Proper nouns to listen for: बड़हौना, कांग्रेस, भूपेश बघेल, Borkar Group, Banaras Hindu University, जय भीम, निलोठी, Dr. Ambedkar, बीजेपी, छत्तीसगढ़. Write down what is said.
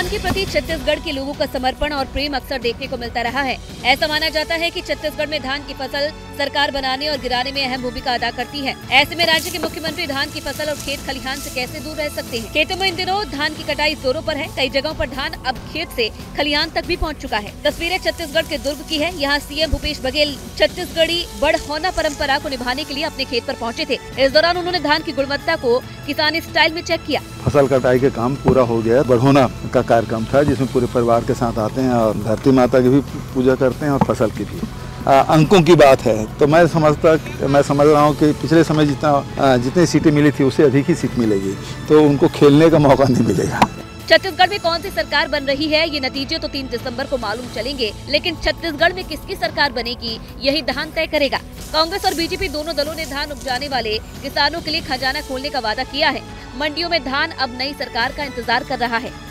संविधान के प्रति छत्तीसगढ़ के लोगों का समर्पण और प्रेम अक्सर देखने को मिलता रहा है। ऐसा माना जाता है कि छत्तीसगढ़ में धान की फसल सरकार बनाने और गिराने में अहम भूमिका अदा करती है। ऐसे में राज्य के मुख्यमंत्री धान की फसल और खेत खलिहान से कैसे दूर रह सकते हैं? खेतों में इन दिनों धान की कटाई जोरों पर है। कई जगहों पर धान अब खेत से खलिहान तक भी पहुंच चुका है। तस्वीरें छत्तीसगढ़ के दुर्ग की है। यहाँ सीएम भूपेश बघेल छत्तीसगढ़ी बड़हौना परंपरा को निभाने के लिए अपने खेत पर पहुँचे थे। इस दौरान उन्होंने धान की गुणवत्ता को किसानी स्टाइल में चेक किया। फसल कटाई का काम पूरा हो गया। बड़हौना का कार्यक्रम था जिसमें पूरे परिवार के साथ आते हैं और धरती माता की भी पूजा करते हैं और फसल की भी। अंकों की बात है तो मैं समझ रहा हूँ कि पिछले समय जितनी सीटें मिली थी उससे अधिक ही सीट मिलेगी, तो उनको खेलने का मौका नहीं मिलेगा। छत्तीसगढ़ में कौन सी सरकार बन रही है ये नतीजे तो 3 दिसंबर को मालूम चलेंगे, लेकिन छत्तीसगढ़ में किसकी सरकार बनेगी यही धान तय करेगा। कांग्रेस और बीजेपी दोनों दलों ने धान उपजाने वाले किसानों के लिए खजाना खोलने का वादा किया है। मंडियों में धान अब नई सरकार का इंतजार कर रहा है।